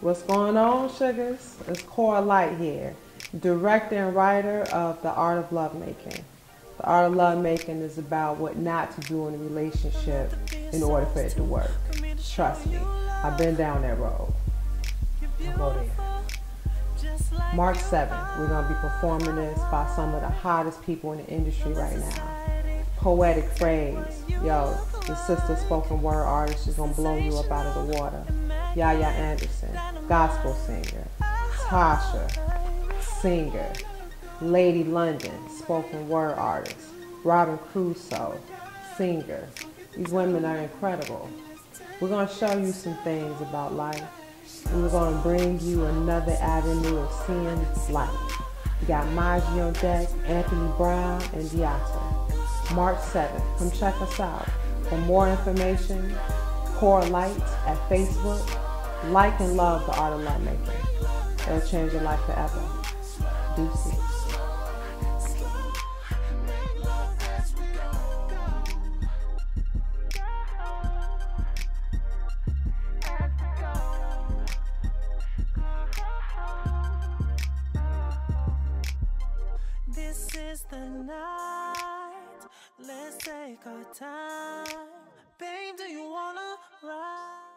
What's going on, sugars? It's Kora Light here, director and writer of The Art of Love Making. The Art of Love Making is about what not to do in a relationship in order for it to work. Trust me, I've been down that road. I'll go there. March 7th, we're going to be performing this by some of the hottest people in the industry right now. Poetic Phrase. Yo, the sister spoken word artist is going to blow you up out of the water. Yaya Anderson, gospel singer. Tasha, singer. Lady London, spoken word artist. Robin Crusoe, singer. These women are incredible. We're going to show you some things about life. And we're going to bring you another avenue of seeing life. We got Margie on deck, Anthony Brown, and Diato. March 7th. Come check us out. For more information, Kora Light at Facebook. Like and love The Art of Love Making. It'll change your life forever. Deuces. This is the night, let's take our time. Babe, do you wanna ride?